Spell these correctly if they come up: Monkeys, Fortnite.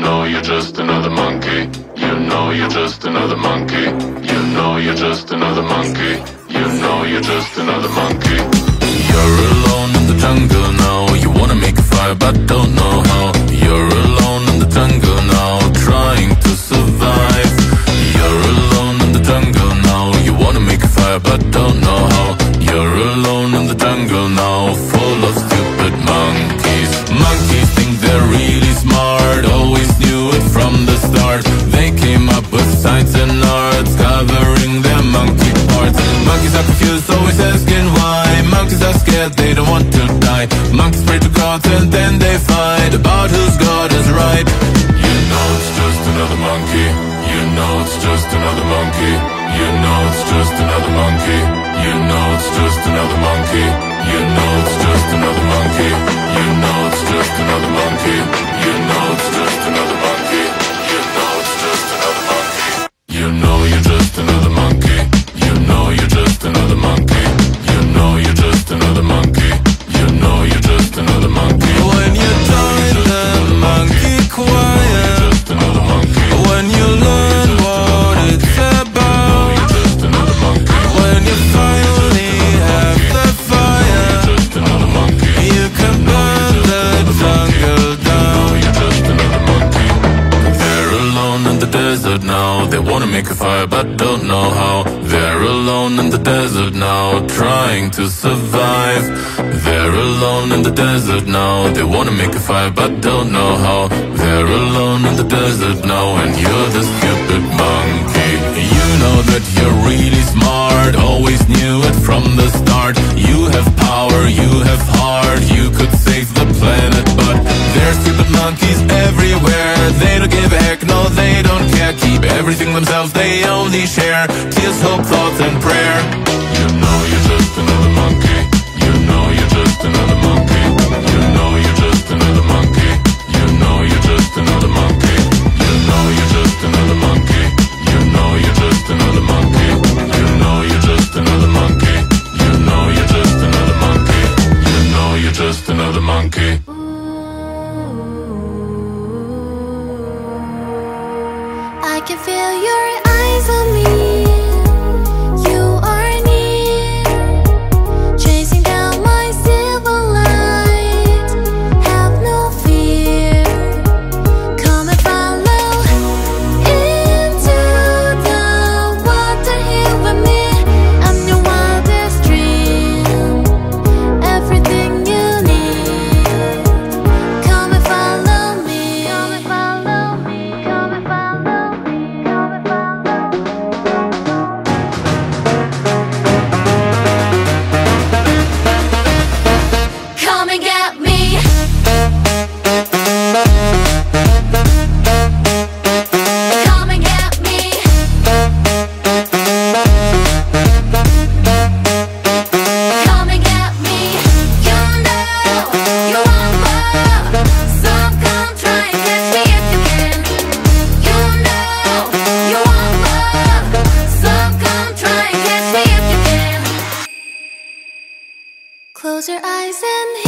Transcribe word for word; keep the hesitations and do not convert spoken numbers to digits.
know you're just another monkey. You know you're just another monkey. You know you're just another monkey. You know you're just another monkey. You're alone in the jungle now. You wanna make a fire but don't know how. You're alone in the jungle now, trying to survive. You're alone in the jungle now. You wanna make a fire but don't know how. You're alone in the jungle now, full of stupid monkeys. Monkeys think they're really smart, always knew it from the start. They came up with science and arts, covering their monkey parts. Monkeys are confused, always asking why. Monkeys are scared, they don't want to die. Monkeys pray to gods and then they fight about whose god is right. You know it's just another monkey. You know it's just another monkey. You know it's just another monkey. You know it's just another monkey. You know it's just another monkey. You know it's just another monkey. You know it's just another monkey. You know it's just another monkey. You know you're just another monkey. You know you're just another monkey. You know you're just another monkey. You know you're just another monkey. When you join the monkey choir, when you learn what it's about, when you finally have the fire, you can burn the jungle down. They're alone in the desert now. They wanna make a fire but don't know how. They're alone in the desert now, trying to survive. They're alone in the desert now. They wanna make a fire but don't know how. They're alone in the desert now, and you're the stupid monkey. You know that you're really smart, always knew it from the start. You have power, you have heart, you could save the planet. But there's stupid monkeys everywhere. They don't give a heck, no they don't care. Keep everything themselves, they only share tears, hope, thoughts and prayer. You know you're just another monkey. You know you're just another monkey. You know you're just another monkey. You know you're just another monkey. You know you're just another monkey. You know you're just another monkey. You know you're just another monkey. You know you're just another monkey. You know you're just another monkey. I can feel your eyes on me. Close your eyes and